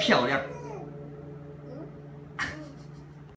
漂亮。